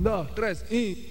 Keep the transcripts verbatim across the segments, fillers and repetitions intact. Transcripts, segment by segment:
Un, dos, tres y...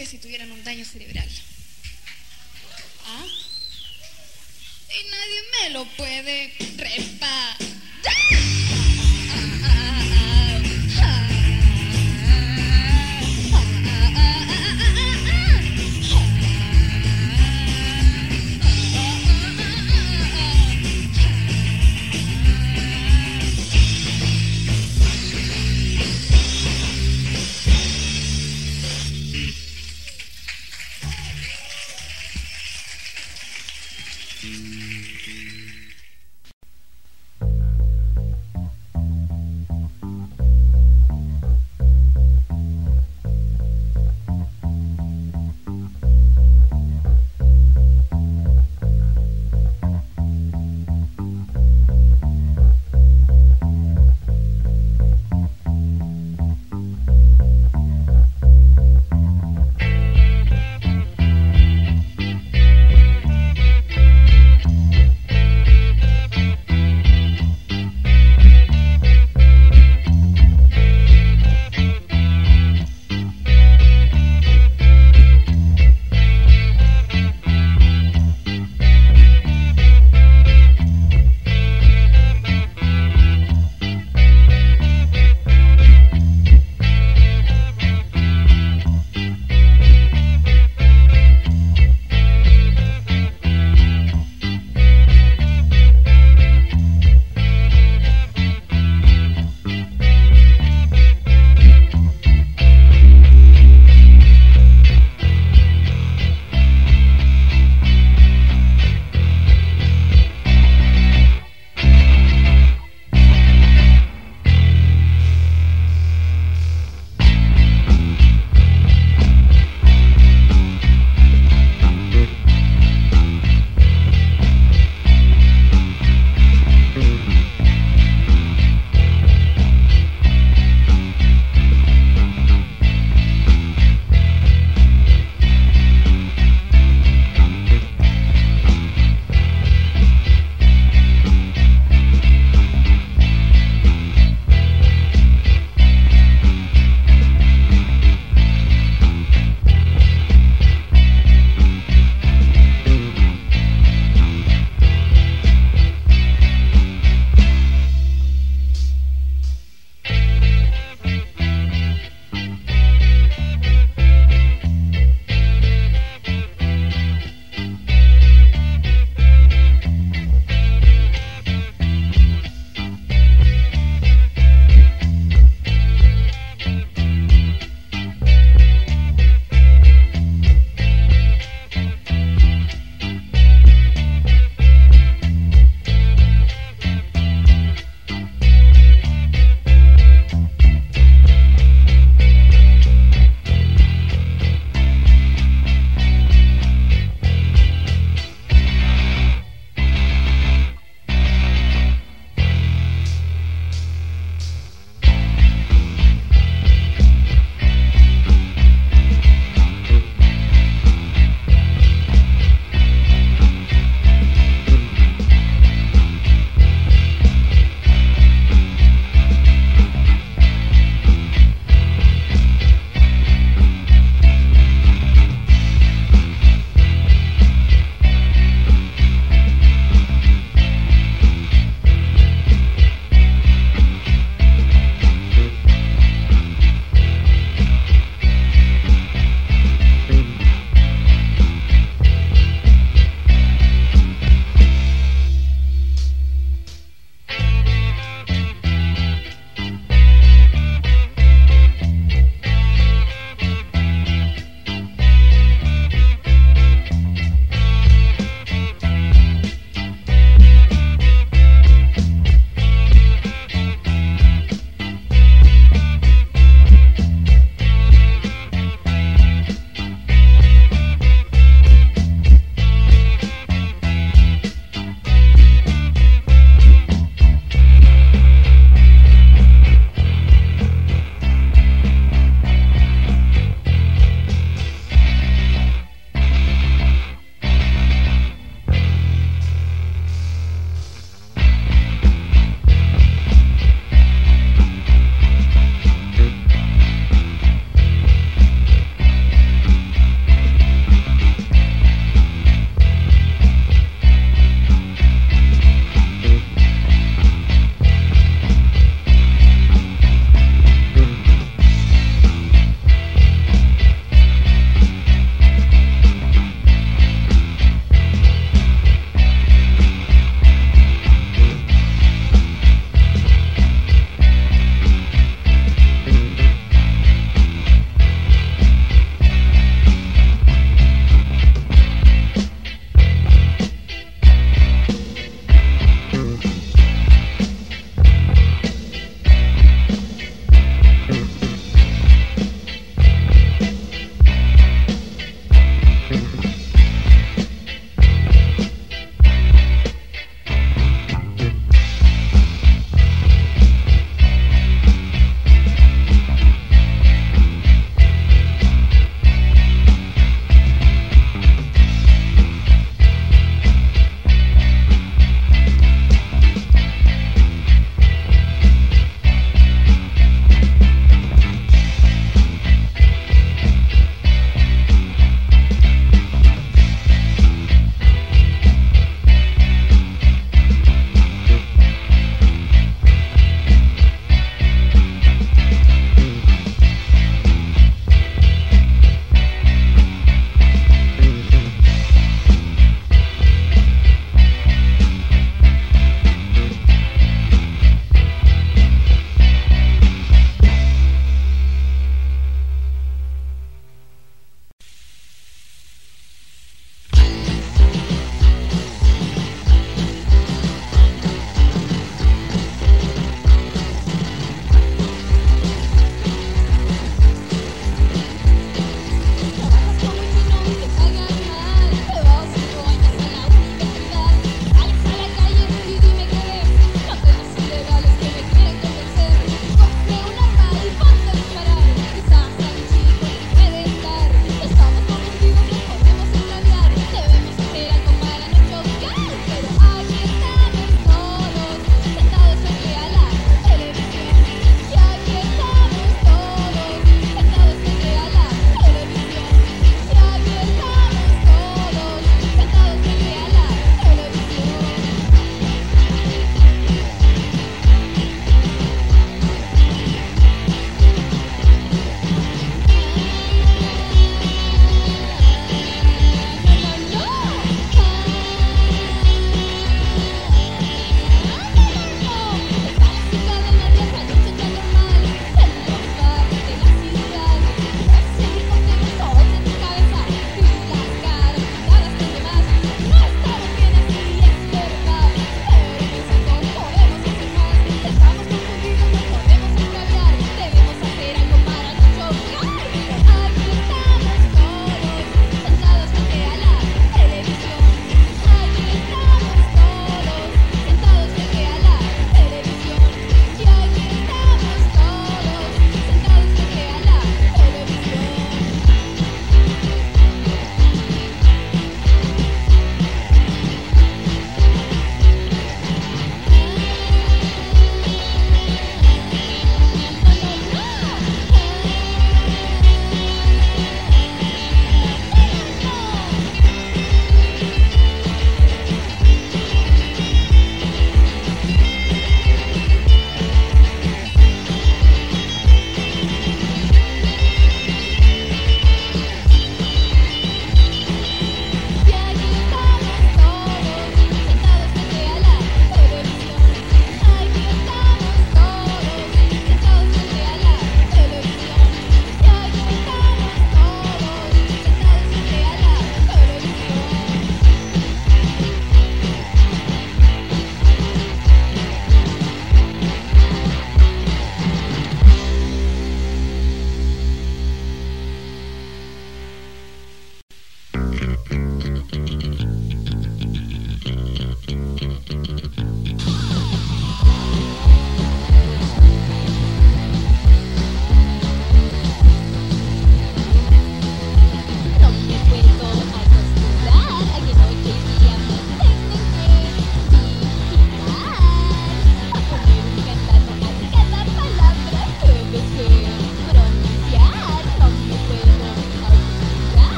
sucede si tuvieran un daño cerebral? ¿Ah? Y nadie me lo puede reparar. Thank you.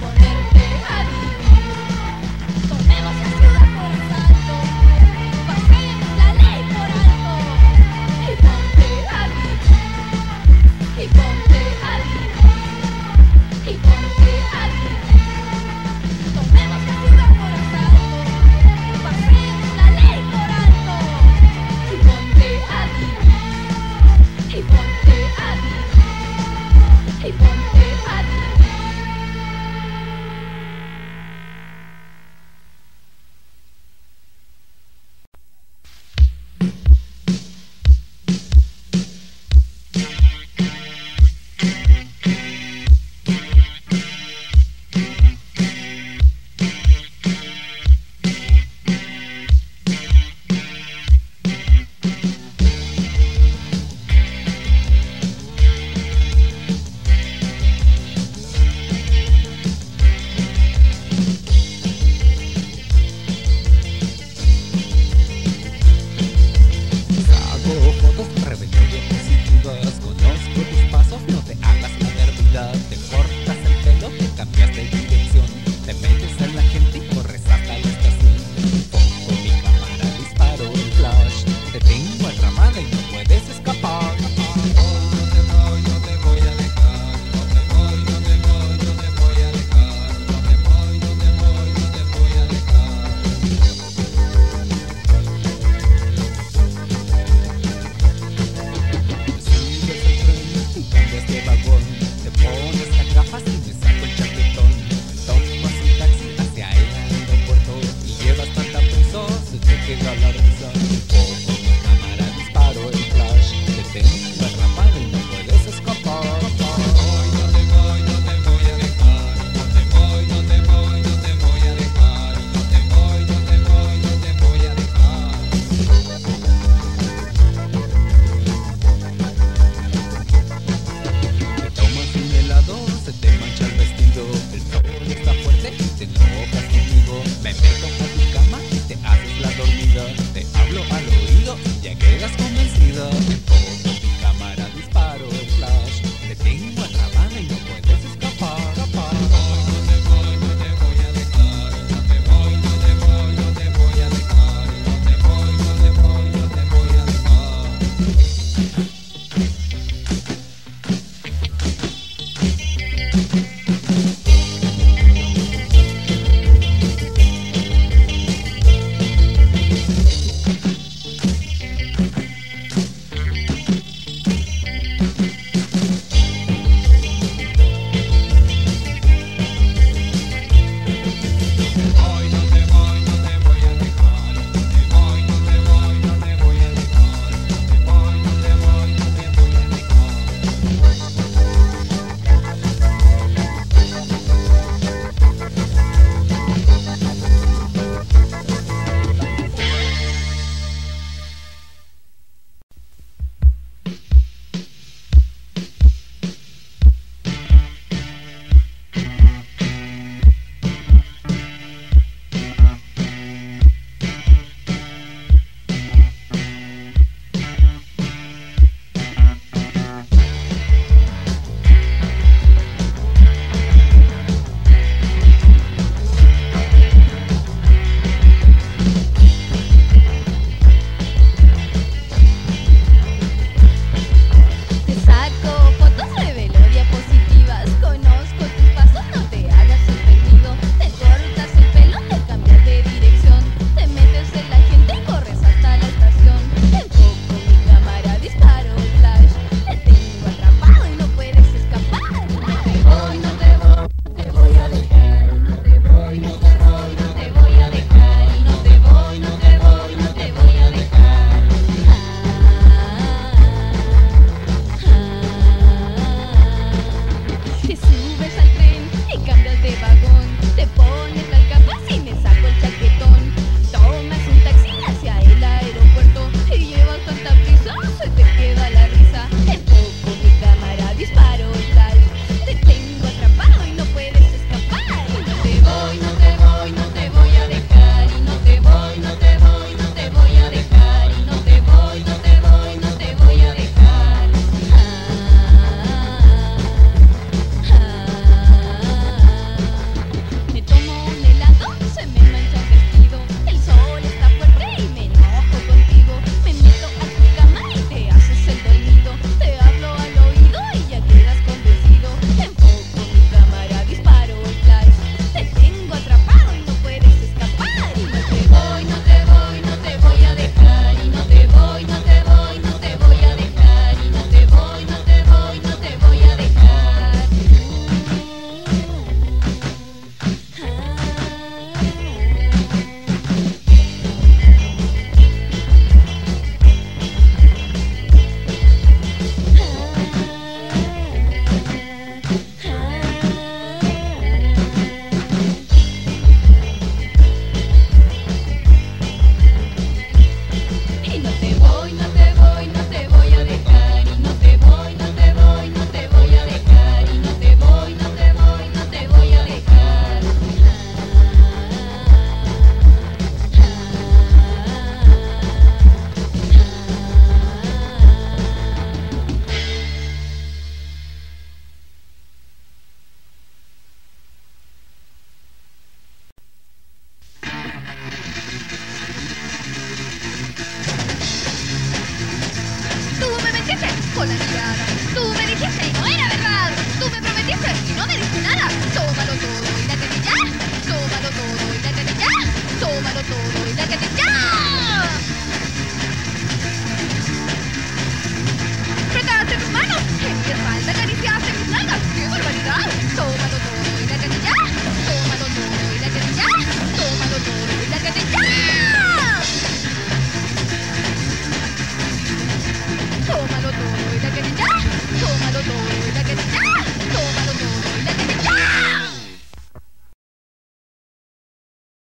Bye.